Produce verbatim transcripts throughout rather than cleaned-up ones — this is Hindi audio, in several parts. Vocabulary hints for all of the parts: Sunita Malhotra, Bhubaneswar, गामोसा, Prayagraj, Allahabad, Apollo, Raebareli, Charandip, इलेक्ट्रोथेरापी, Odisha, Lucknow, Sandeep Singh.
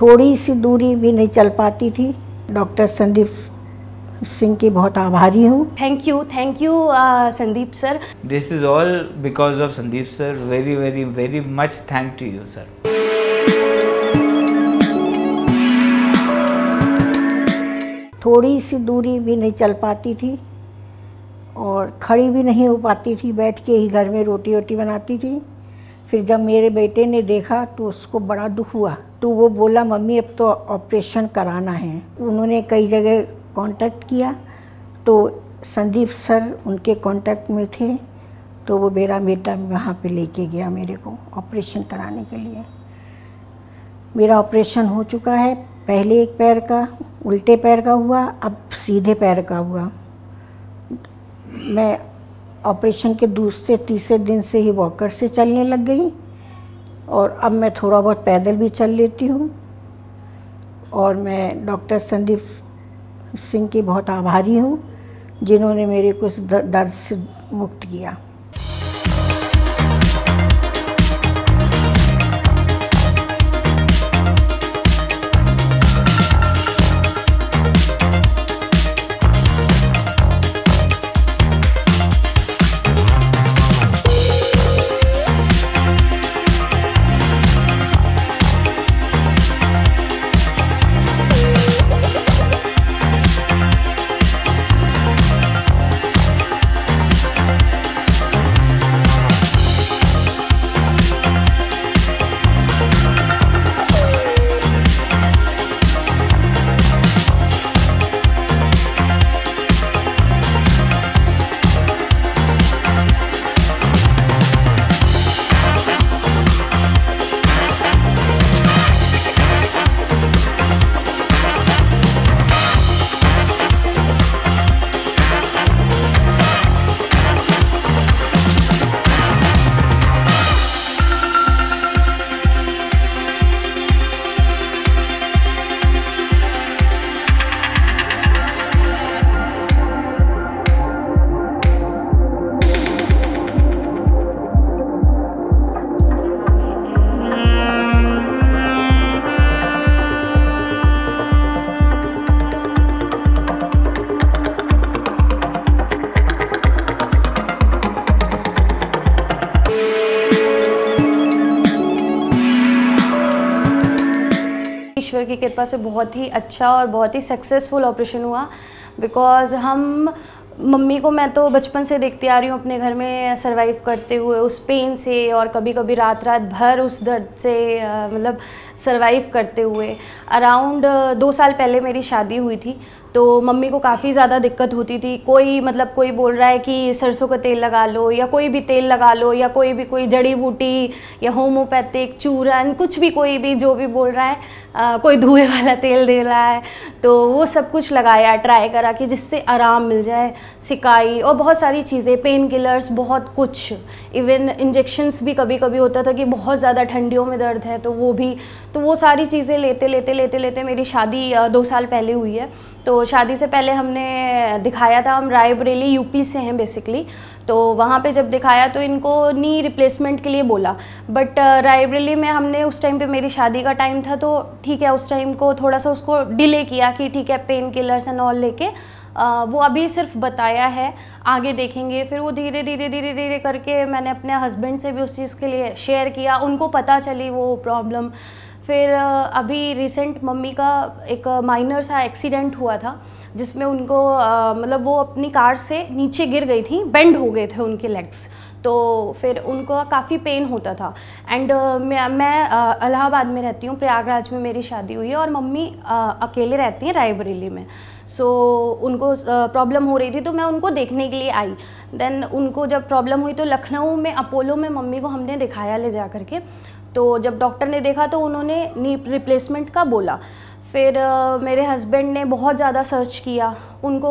थोड़ी सी दूरी भी नहीं चल पाती थी। डॉक्टर संदीप सिंह की बहुत आभारी हूँ। Thank you thank you Sandeep sir. This is all because of Sandeep sir. Very very very much thank to you sir. थोड़ी सी दूरी भी नहीं चल पाती थी और खड़ी भी नहीं हो पाती थी, बैठ के ही घर में रोटी वोटी बनाती थी। फिर जब मेरे बेटे ने देखा तो उसको बड़ा दुख हुआ, तो वो बोला मम्मी अब तो ऑपरेशन कराना है। उन्होंने कई जगह कांटेक्ट किया तो संदीप सर उनके कांटेक्ट में थे, तो वो मेरा बेटा वहाँ पे लेके गया मेरे को ऑपरेशन कराने के लिए। मेरा ऑपरेशन हो चुका है, पहले एक पैर का, उल्टे पैर का हुआ, अब सीधे पैर का हुआ। मैं ऑपरेशन के दूसरे तीसरे दिन से ही वॉकर से चलने लग गई और अब मैं थोड़ा बहुत पैदल भी चल लेती हूँ। और मैं डॉक्टर संदीप सिंह की बहुत आभारी हूँ जिन्होंने मेरे को इस दर्द से मुक्त किया। की कृपा से बहुत ही अच्छा और बहुत ही सक्सेसफुल ऑपरेशन हुआ। बिकॉज हम मम्मी को, मैं तो बचपन से देखती आ रही हूँ अपने घर में सरवाइव करते हुए, उस पेन से और कभी कभी रात रात भर उस दर्द से मतलब सरवाइव करते हुए। अराउंड दो साल पहले मेरी शादी हुई थी, तो मम्मी को काफ़ी ज़्यादा दिक्कत होती थी। कोई मतलब कोई बोल रहा है कि सरसों का तेल लगा लो या कोई भी तेल लगा लो या कोई भी कोई जड़ी बूटी या होम्योपैथिक चूरन कुछ भी, कोई भी जो भी बोल रहा है, आ, कोई धुएँ वाला तेल दे रहा है, तो वो सब कुछ लगाया, ट्राई करा कि जिससे आराम मिल जाए। सिकाई और बहुत सारी चीज़ें, पेन किलर्स, बहुत कुछ, इवन इंजेक्शन्स भी। कभी कभी होता था कि बहुत ज़्यादा ठंडियों में दर्द है तो वो भी, तो वो सारी चीज़ें लेते लेते लेते लेते मेरी शादी दो साल पहले हुई है। तो शादी से पहले हमने दिखाया था, हम रायबरेली यूपी से हैं बेसिकली, तो वहाँ पे जब दिखाया तो इनको नी रिप्लेसमेंट के लिए बोला। बट रायबरेली में हमने उस टाइम पे, मेरी शादी का टाइम था तो ठीक है, उस टाइम को थोड़ा सा उसको डिले किया कि ठीक है पेन किलर्स एंड ऑल लेके, आ, वो अभी सिर्फ बताया है, आगे देखेंगे। फिर वो धीरे धीरे धीरे धीरे करके मैंने अपने हस्बैंड से भी उस चीज़ के लिए शेयर किया, उनको पता चली वो प्रॉब्लम। फिर अभी रिसेंट मम्मी का एक माइनर सा एक्सीडेंट हुआ था जिसमें उनको मतलब वो अपनी कार से नीचे गिर गई थी, बेंड हो गए थे उनके लेग्स, तो फिर उनको काफ़ी पेन होता था। एंड uh, मैं मैं uh, इलाहाबाद में रहती हूँ, प्रयागराज में मेरी शादी हुई है और मम्मी uh, अकेले रहती हैं रायबरेली में। सो so, उनको प्रॉब्लम uh, हो रही थी तो मैं उनको देखने के लिए आई। देन उनको जब प्रॉब्लम हुई तो लखनऊ में अपोलो में मम्मी को हमने दिखाया ले जा करके। तो जब डॉक्टर ने देखा तो उन्होंने नी रिप्लेसमेंट का बोला। फिर uh, मेरे हस्बैंड ने बहुत ज़्यादा सर्च किया, उनको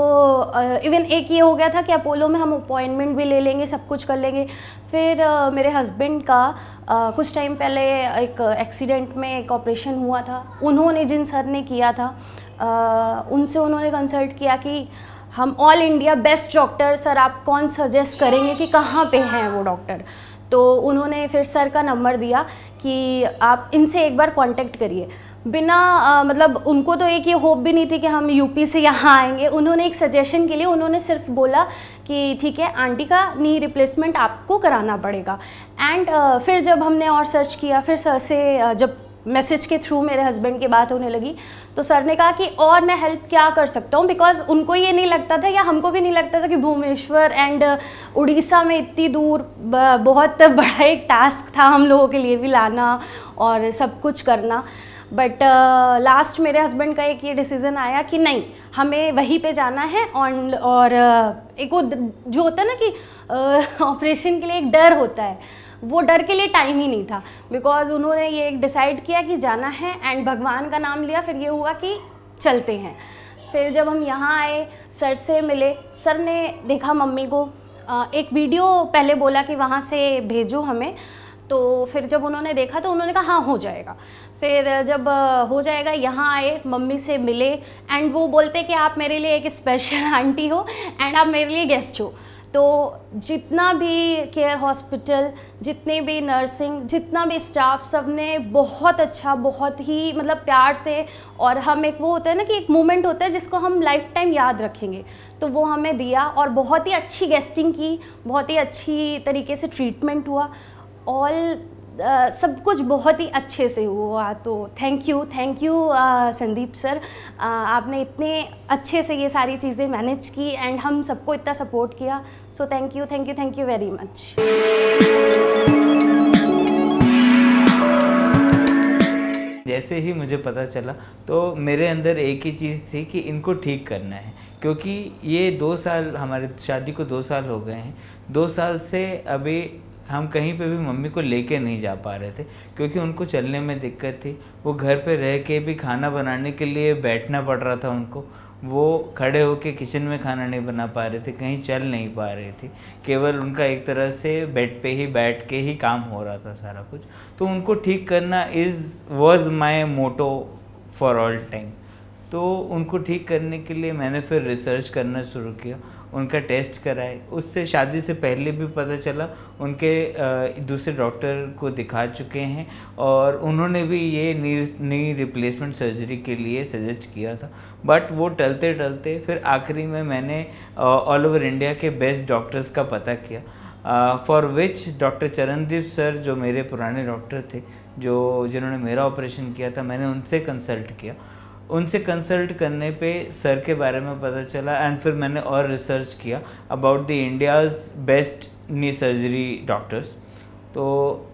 इवन uh, एक ये हो गया था कि अपोलो में हम अपॉइंटमेंट भी ले लेंगे, सब कुछ कर लेंगे। फिर uh, मेरे हस्बैंड का uh, कुछ टाइम पहले एक एक्सीडेंट में एक ऑपरेशन हुआ था। उन्होंने, जिन सर ने किया था, uh, उनसे उन्होंने कंसल्ट किया कि हम all India best doctor sir आप कौन सजेस्ट करेंगे कि कहाँ पे हैं वो डॉक्टर। तो उन्होंने फिर सर का नंबर दिया कि आप इनसे एक बार कांटेक्ट करिए। बिना आ, मतलब उनको तो एक ये होप भी नहीं थी कि हम यूपी से यहाँ आएंगे। उन्होंने एक सजेशन के लिए उन्होंने सिर्फ बोला कि ठीक है आंटी का नी रिप्लेसमेंट आपको कराना पड़ेगा। एंड फिर जब हमने और सर्च किया, फिर सर से जब मैसेज के थ्रू मेरे हस्बैंड की बात होने लगी तो सर ने कहा कि और मैं हेल्प क्या कर सकता हूँ, बिकॉज उनको ये नहीं लगता था या हमको भी नहीं लगता था कि भुवनेश्वर एंड उड़ीसा में इतनी दूर बहुत बड़ा एक टास्क था हम लोगों के लिए भी, लाना और सब कुछ करना। बट लास्ट uh, मेरे हस्बैंड का एक ये डिसीज़न आया कि नहीं, हमें वहीं पे जाना है। और, और एक वो जो होता है ना कि ऑपरेशन uh, के लिए एक डर होता है, वो डर के लिए टाइम ही नहीं था, बिकॉज उन्होंने ये एक डिसाइड किया कि जाना है एंड भगवान का नाम लिया। फिर ये हुआ कि चलते हैं। फिर जब हम यहाँ आए, सर से मिले, सर ने देखा मम्मी को, uh, एक वीडियो पहले बोला कि वहाँ से भेजो हमें, तो फिर जब उन्होंने देखा तो उन्होंने कहा हाँ हो जाएगा। फिर जब हो जाएगा यहाँ आए, मम्मी से मिले एंड वो बोलते कि आप मेरे लिए एक स्पेशल आंटी हो एंड आप मेरे लिए गेस्ट हो। तो जितना भी केयर हॉस्पिटल, जितने भी नर्सिंग, जितना भी स्टाफ, सब ने बहुत अच्छा, बहुत ही मतलब प्यार से, और हम एक वो होता है ना कि एक मोमेंट होता है जिसको हम लाइफ टाइम याद रखेंगे, तो वो हमें दिया। और बहुत ही अच्छी गेस्टिंग की, बहुत ही अच्छी तरीके से ट्रीटमेंट हुआ, ऑल uh, सब कुछ बहुत ही अच्छे से हुआ। तो thank you, thank you Sandeep sir, uh, आपने इतने अच्छे से ये सारी चीज़ें मैनेज की एंड हम सबको इतना सपोर्ट किया। So thank you, thank you, thank you very much. जैसे ही मुझे पता चला तो मेरे अंदर एक ही चीज़ थी कि इनको ठीक करना है, क्योंकि ये दो साल, हमारे शादी को दो साल हो गए हैं, दो साल से अभी हम कहीं पे भी मम्मी को लेके नहीं जा पा रहे थे, क्योंकि उनको चलने में दिक्कत थी। वो घर पे रह के भी खाना बनाने के लिए बैठना पड़ रहा था उनको, वो खड़े होके किचन में खाना नहीं बना पा रहे थे, कहीं चल नहीं पा रहे थे, केवल उनका एक तरह से बेड पे ही बैठ के ही काम हो रहा था सारा कुछ। तो उनको ठीक करना is was my motto for all time. तो उनको ठीक करने के लिए मैंने फिर रिसर्च करना शुरू किया, उनका टेस्ट कराए, उससे शादी से पहले भी पता चला उनके दूसरे डॉक्टर को दिखा चुके हैं और उन्होंने भी ये नी नी रिप्लेसमेंट सर्जरी के लिए सजेस्ट किया था, बट वो टलते टलते फिर आखिरी में मैंने ऑल ओवर इंडिया के बेस्ट डॉक्टर्स का पता किया, for which doctor Charandeep sir जो मेरे पुराने डॉक्टर थे, जो जिन्होंने मेरा ऑपरेशन किया था, मैंने उनसे कंसल्ट किया। उनसे कंसल्ट करने पे सर के बारे में पता चला एंड फिर मैंने और रिसर्च किया about the India's best knee surgery doctors. तो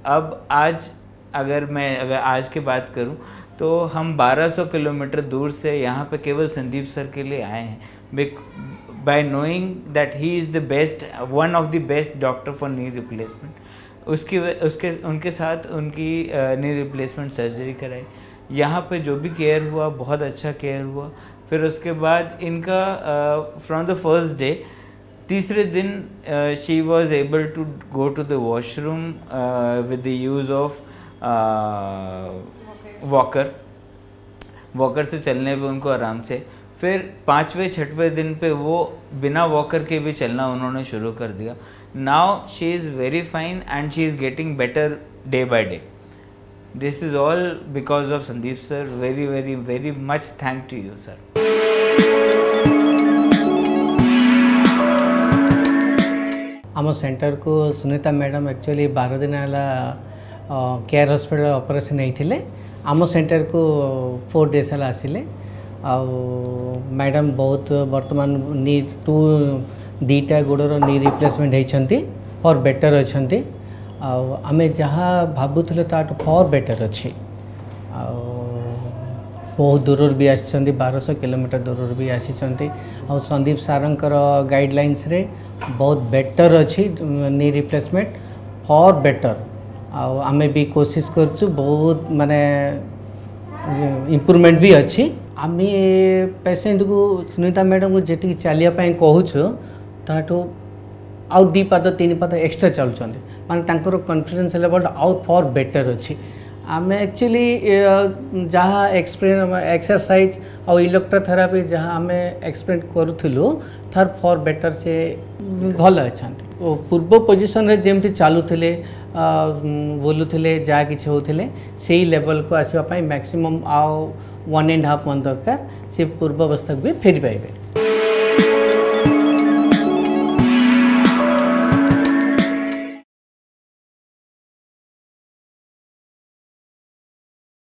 अब आज अगर मैं अगर आज की बात करूं तो हम बारह सौ किलोमीटर दूर से यहाँ पे केवल संदीप सर के लिए आए हैं, by knowing that he is the best, one of the best doctor for knee replacement. उसकी उसके उनके साथ उनकी नी रिप्लेसमेंट सर्जरी कराई। यहाँ पे जो भी केयर हुआ, बहुत अच्छा केयर हुआ। फिर उसके बाद इनका फ्रॉम द फर्स्ट डे, तीसरे दिन she was able to go to the washroom with the use of walker, walker से चलने पे उनको आराम से। फिर पाँचवें छठवें दिन पे वो बिना वॉकर के भी चलना उन्होंने शुरू कर दिया। Now she is very fine and she is getting better day by day. This is all because of Sandeep sir. Very, very, very much thank to you sir. आम सेंटर को सुनीता मैडम एक्चुअली बारह दिन वाला केयर हॉस्पिटल ऑपरेशन होते आम सेंटर को फोर डेज है आसिले मैडम बहुत बर्तमान नी टू दीटा गोड़र नी रिप्लेसमेंट होती और बेटर अच्छा आमे जहा भावुले ताठ फर बेटर अच्छी बहुत दूर भी आसी बारह सौ किलोमीटर दूर भी आसी संदीप सारंकर गाइडलाइंस रे बहुत बेटर अच्छी नी रिप्लेसमेंट फर बेटर आमे भी कोशिश करछु बहुत माने इम्प्रूवमेंट भी अच्छी आम पेसेंट को सुनीता मैडम को जेटी चलियापाई कहूँ ताठू आउ दी पाद तीन पाद एक्सट्रा चलुंत माने तांकर कॉन्फिडेंस लेवल आउ फॉर बेटर अच्छी आम एक्चुअली जहाँ एक्सरसाइज और इलेक्ट्रोथेरापी जहाँ आम एक्सपेरिमेंट करूँ थार फॉर बेटर से भल अच्छा पूर्व पोजिशन जमी चलुले बोलुले जहाँ किसी होते सही लेवल को आसवाई मैक्सिमम आउ वन एंड हाफ मंथ दरकार से पूर्वावस्था को भी फेरी पाइबे।